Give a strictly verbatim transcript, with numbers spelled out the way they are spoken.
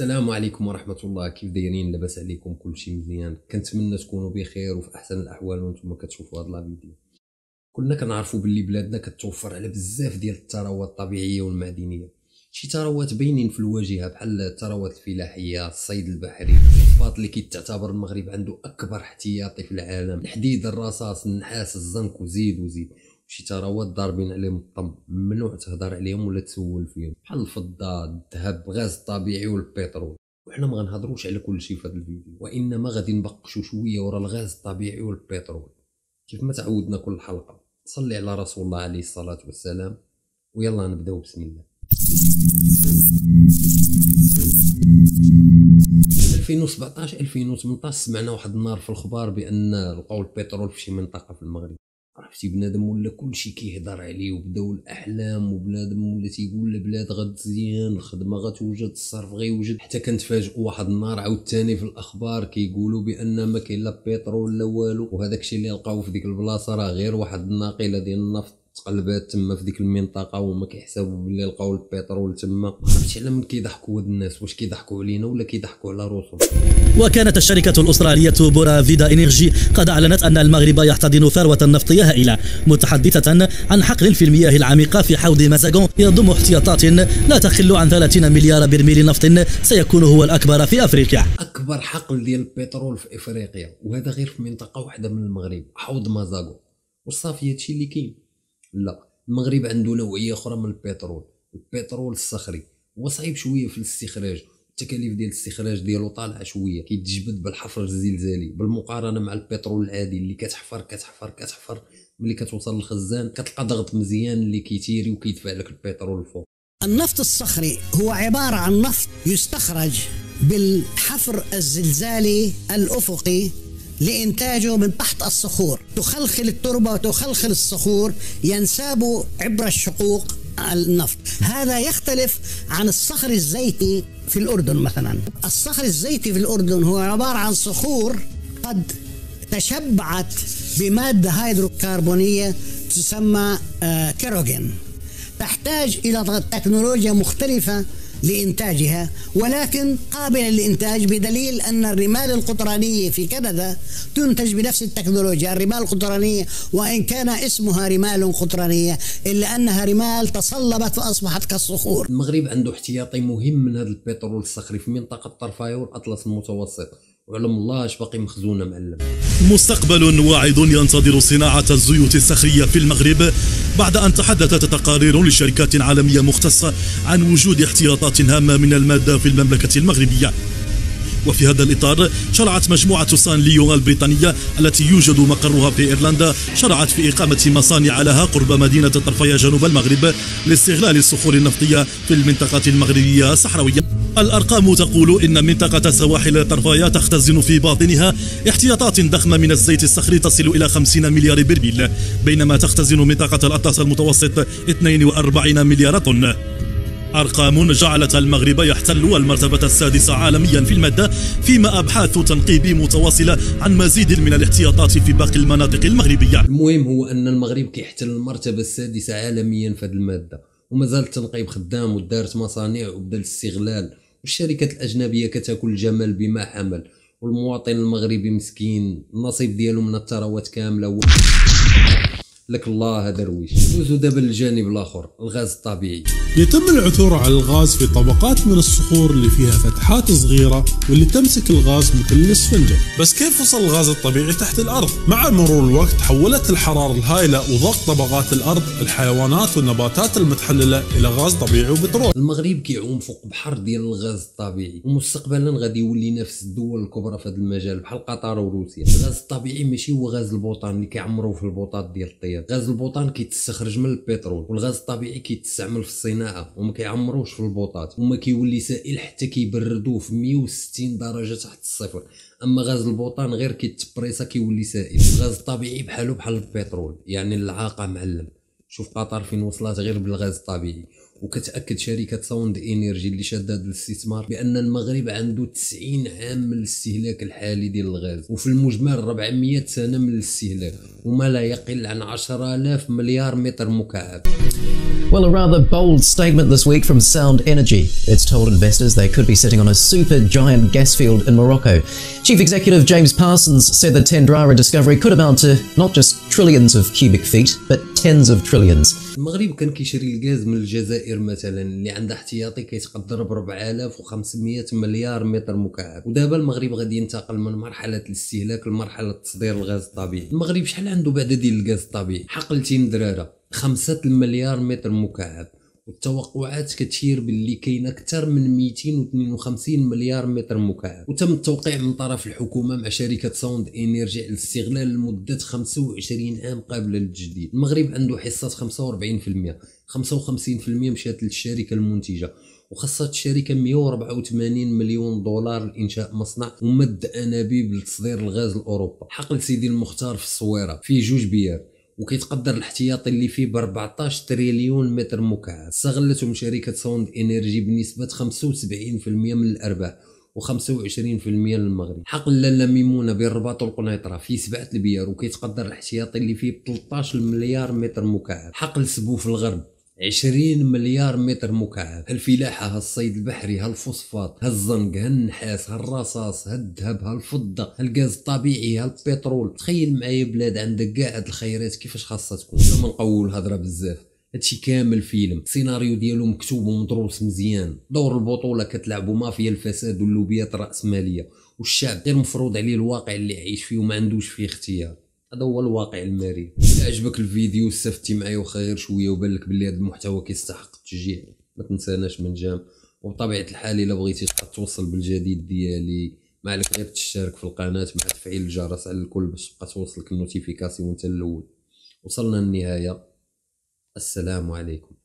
السلام عليكم ورحمه الله. كيف دايرين؟ لاباس عليكم؟ كلشي مزيان؟ كنتمنى تكونوا بخير وفي احسن الاحوال وانتم كتشوفوا هذا الفيديو. كلنا كنعرفوا باللي بلادنا كتوفر على بزاف ديال الثروات الطبيعيه والمعدنيه، شي ثروات باينين في الواجهه بحال الثروات الفلاحيه، الصيد البحري، الفاط اللي كيتعتبر المغرب عنده اكبر احتياطي في العالم، الحديد، الرصاص، النحاس، الزنك وزيد وزيد. شي تراوات ضاربين عليهم الطم، ممنوع تهضر عليهم ولا تسول فيهم، بحال الفضه، الذهب، الغاز الطبيعي والبترول. وحنا ما غنهضروش على كل شيء في هذا الفيديو، وانما غادي نبقشوا شويه ورا الغاز الطبيعي والبترول كيف ما تعودنا كل حلقه. صلي على رسول الله عليه الصلاه والسلام، ويلا نبداو بسم الله. ألفين وسبعطاش ألفين وثمنطاش سمعنا واحد النهار في الخبار بان لقاو البترول في شي منطقه في المغرب. عرفتي بنادم ولا كلشي كيهضر عليه، وبداو الاحلام، وبنادم ولا تيقول البلاد غتزيان، الخدمه غتوجد، الصرف غيوجد، حتى كنتفاجئوا واحد النهار عاوتاني في الاخبار كيقولوا بان ما كاين لا بترول لا والو، وهذاك الشيء اللي لقاوه في ديك البلاصه راه غير واحد الناقله ديال النفط تقلبات تما في ديك المنطقه، وما كيحسبوا باللي لقاو البترول تما. ما عرفتش على من كيضحكوا هاد الناس، واش كيضحكوا علينا ولا كيضحكوا على روسهم. وكانت الشركه الاستراليه بورا فيدا انرجي قد اعلنت ان المغرب يحتضن ثروه نفطيه هائله، متحدثه عن حقل في المياه العميقه في حوض مازاغون يضم احتياطات لا تقل عن ثلاثين مليار برميل نفط سيكون هو الاكبر في افريقيا. اكبر حقل ديال البترول في افريقيا، وهذا غير في منطقه واحده من المغرب، حوض مازاغون. وصافي هادشي اللي كاين. لا، المغرب عنده نوعيه اخرى من البترول، البترول الصخري، وصعيب شويه في الاستخراج، التكاليف ديال الاستخراج ديالو طالعه شويه، كيتجبد بالحفر الزلزالي بالمقارنه مع البترول العادي اللي كتحفر كتحفر كتحفر، ملي كتوصل للخزان كتلقى ضغط مزيان اللي كيتيري وكيدفع لك البترول الفوق. النفط الصخري هو عباره عن نفط يستخرج بالحفر الزلزالي الافقي لإنتاجه من تحت الصخور، تخلخل التربة وتخلخل الصخور، ينساب عبر الشقوق النفط. هذا يختلف عن الصخر الزيتي في الأردن مثلا. الصخر الزيتي في الأردن هو عبارة عن صخور قد تشبعت بمادة هيدروكربونية تسمى كيروجين، تحتاج إلى تكنولوجيا مختلفة لإنتاجها، ولكن قابلة للإنتاج بدليل أن الرمال القطرانية في كندا تنتج بنفس التكنولوجيا. الرمال القطرانية وإن كان اسمها رمال قطرانية إلا أنها رمال تصلبت وأصبحت كالصخور. المغرب عنده احتياطي مهم من هذا البترول الصخري في منطقة طرفايا والأطلس المتوسط، وعلم الله اش باقي مخزونه معلم. مستقبل واعد ينتظر صناعة الزيوت الصخرية في المغرب، بعد أن تحدثت تقارير لشركات عالمية مختصة عن وجود احتياطات هامة من المادة في المملكة المغربية. وفي هذا الإطار شرعت مجموعة سان ليون البريطانية التي يوجد مقرها في إيرلندا، شرعت في إقامة مصانع لها قرب مدينة طرفية جنوب المغرب لاستغلال الصخور النفطية في المنطقة المغربية الصحراوية. الأرقام تقول إن منطقة سواحل ترفايا تختزن في باطنها احتياطات ضخمة من الزيت الصخري تصل إلى خمسين مليار برميل، بينما تختزن منطقة الأطلس المتوسط اثنين وأربعين مليار طن. أرقام جعلت المغرب يحتل المرتبة السادسة عالميا في المادة، فيما أبحاث تنقيب متواصلة عن مزيد من الاحتياطات في باقي المناطق المغربية. المهم هو أن المغرب كيحتل المرتبة السادسة عالميا في هذه المادة، ومازال التنقيب خدام، ودارت مصانع، وبدا الاستغلال، والشركات الأجنبية كتاكل الجمل بما حمل، والمواطن المغربي مسكين النصيب ديالو من الثروات كاملة و... لك الله درويش. ندوزو دابا للجانب الآخر، الغاز الطبيعي. يتم العثور على الغاز في طبقات من الصخور اللي فيها فتحات صغيرة واللي تمسك الغاز مثل السفنجة. بس كيف وصل الغاز الطبيعي تحت الأرض؟ مع مرور الوقت حولت الحرارة الهائلة وضغط طبقات الأرض الحيوانات والنباتات المتحللة إلى غاز طبيعي وبترول. المغرب كيعوم فوق بحر ديال الغاز الطبيعي، ومستقبلا غادي يولي نفس الدول الكبرى في هذا المجال بحال قطر وروسيا. الغاز الطبيعي ماشي هو غاز البوطان اللي كيعمروه في البوطات ديال الطير. غاز البوطان كيتستخرج من البترول، والغاز الطبيعي كيتستعمل في الصناعه وما كيعمروش في البوطات، وما كيولي سائل حتى كيبردوه في مية وستين درجه تحت الصفر. اما غاز البوطان غير كيتبريسا كيولي سائل. الغاز الطبيعي بحالو بحال البترول، يعني العاقه معلم. شوف قطر فين وصلت غير بالغاز الطبيعي، وكتاكد شركه ساوند انرجي اللي شاده هذا الاستثمار بان المغرب عنده تسعين عام من الاستهلاك الحالي ديال الغاز، وفي المجمل أربعمائة سنة من الاستهلاك، وما لا يقل عن عشرة آلاف مليار متر مكعب. Well, a rather bold statement this week from Sound Energy. It's told investors they could be sitting on a super giant gas field in Morocco. Chief Executive James Parsons said the Tendrara discovery could amount to not just trillions of cubic feet, but tens of trillions. المغرب كان كيشري الغاز من الجزائر مثلا اللي عندها احتياطي كيتقدر ب أربعة آلاف وخمسمائة مليار متر مكعب، ودابا المغرب غادي ينتقل من مرحله الاستهلاك لمرحله تصدير الغاز الطبيعي. المغرب شحال عنده بعدا ديال الغاز الطبيعي؟ حقل تندرارا خمسة المليار متر مكعب، والتوقعات كتشير باللي كاين اكثر من مئتين واثنين وخمسين مليار متر مكعب. وتم التوقيع من طرف الحكومه مع شركه ساوند انرجي على الاستغلال لمده خمسة وعشرين عام قابل للتجديد. المغرب عنده حصه خمسة وأربعين بالمئة، خمسة وخمسين بالمئة مشات للشركه المنتجه، وخصت الشركه مئة وأربعة وثمانين مليون دولار لانشاء مصنع ومد انابيب لتصدير الغاز لاوروبا. حقل سيدي المختار في الصويره فيه جوج بيار وكيتقدر الاحتياطي اللي فيه ب أربعة عشر تريليون متر مكعب. استغلتهم شركه ساوند انرجي بنسبه خمسة وسبعين بالمئة من الارباح وخمسة وعشرين بالمئة للمغرب. حقل لاميمونه بين الرباط والقنيطره فيه سبعه البيار وكيتقدر الاحتياطي اللي فيه ب ثلاثة عشر مليار متر مكعب. حقل سبو في الغرب عشرين مليار متر مكعب. هالفلاحه، هالصيد البحري، هالفوسفات، هالزنق، هالنحاس، هالرصاص، هالذهب، هالفضه، هالغاز الطبيعي، هالبترول. تخيل معايا بلاد عندها كاع هاد الخيرات كيفاش خاصها تكون. ما نقول الهضره بزاف، هادشي كامل فيلم، السيناريو ديالو مكتوب ومدروس مزيان. دور البطوله كتلعبو مافيا الفساد واللوبيات الراسماليه، والشعب غير مفروض عليه الواقع اللي عايش فيه وما عندوش فيه اختيار. هذا هو الواقع المرير. إذا عجبك الفيديو استفدتي معايا واخا غير شويه وبان لك بلي هذا المحتوى كيستحق التشجيع، ما تنساناش من جام. وبطبيعه الحال الا بغيتي توصل بالجديد ديالي ما عليك غير تشترك في القناه مع تفعيل الجرس على الكل باش تبقى توصلك النوتيفيكاسيون وانت الاول. وصلنا للنهايه، السلام عليكم.